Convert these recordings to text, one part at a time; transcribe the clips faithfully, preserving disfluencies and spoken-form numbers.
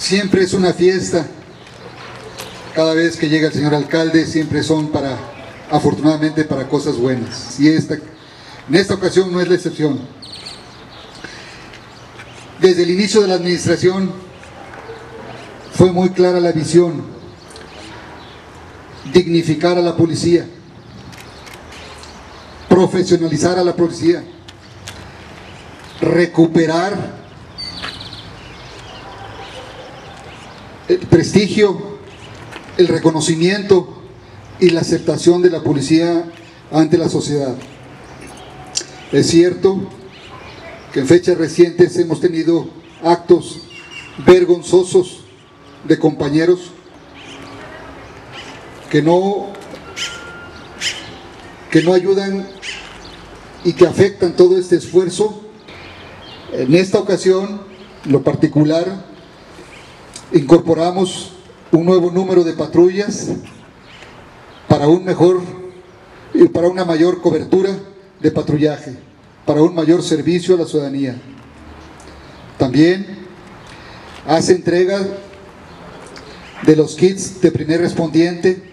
Siempre es una fiesta. Cada vez que llega el señor alcalde, siempre son para, afortunadamente, para cosas buenas. Y esta, en esta ocasión no es la excepción. Desde el inicio de la administración fue muy clara la visión: dignificar a la policía, profesionalizar a la policía, recuperar el prestigio, el reconocimiento y la aceptación de la policía ante la sociedad. Es cierto que en fechas recientes hemos tenido actos vergonzosos de compañeros que no, que no ayudan y que afectan todo este esfuerzo. En esta ocasión, en lo particular, incorporamos un nuevo número de patrullas para un mejor, para una mayor cobertura de patrullaje, para un mayor servicio a la ciudadanía. También hace entrega de los kits de primer respondiente.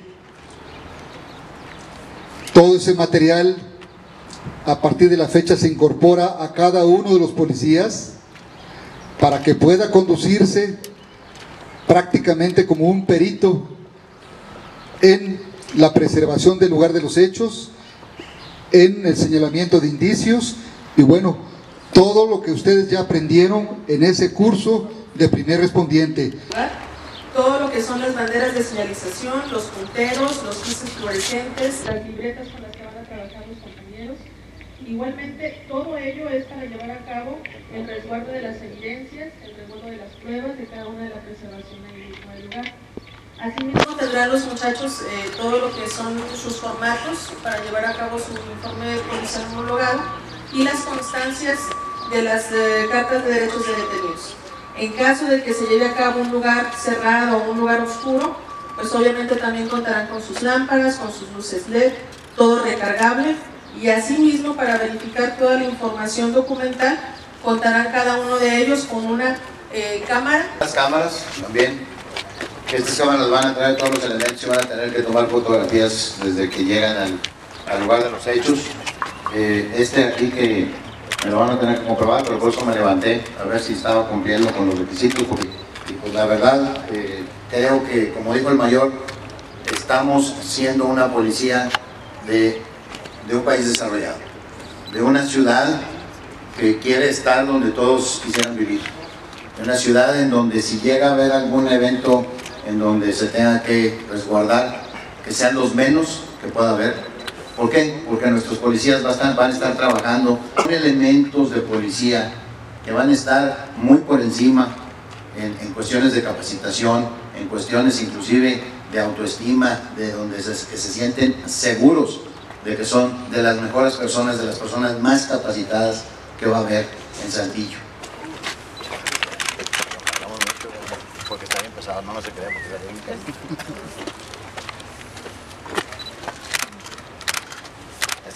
Todo ese material, a partir de la fecha, se incorpora a cada uno de los policías para que pueda conducirse prácticamente como un perito en la preservación del lugar de los hechos, en el señalamiento de indicios y, bueno, todo lo que ustedes ya aprendieron en ese curso de primer respondiente. Todo lo que son las banderas de señalización, los punteros, los cruces fluorescentes, las libretas con las que van a trabajar los compañeros. Igualmente, todo ello es para llevar a cabo el resguardo de las evidencias, el resguardo de las pruebas de cada una de la preservación del mismo lugar. Asimismo, tendrán los muchachos eh, todo lo que son sus formatos para llevar a cabo su informe de policía homologado y las constancias de las eh, cartas de derechos de detenidos. En caso de que se lleve a cabo un lugar cerrado o un lugar oscuro, pues obviamente también contarán con sus lámparas, con sus luces L E D, todo recargable. Y asimismo, para verificar toda la información documental, contarán cada uno de ellos con una eh, cámara. Las cámaras también, que estas cámaras van a traer todos los elementos y van a tener que tomar fotografías desde que llegan al, al lugar de los hechos. Eh, este aquí que me lo van a tener que comprobar, pero por eso me levanté a ver si estaba cumpliendo con los requisitos. Y pues la verdad, eh, creo que, como dijo el mayor, estamos siendo una policía de... de un país desarrollado, de una ciudad que quiere estar donde todos quisieran vivir, de una ciudad en donde si llega a haber algún evento en donde se tenga que resguardar, que sean los menos que pueda haber. ¿Por qué? Porque nuestros policías van a estar, van a estar trabajando con elementos de policía que van a estar muy por encima en, en cuestiones de capacitación, en cuestiones inclusive de autoestima, de donde se, que se sienten seguros de que son de las mejores personas, de las personas más capacitadas que va a haber en Saltillo. Porque está bien pesado, no, no se crea, porque está bien pesado.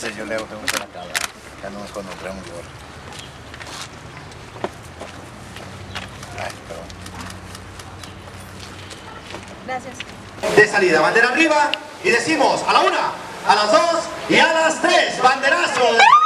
Este yo leo, tengo que hacer la cabra, ya no es cuando entremos yo. Ay, perdón. Gracias. De salida, bandera arriba y decimos a la una, a las dos y a las tres, banderazos.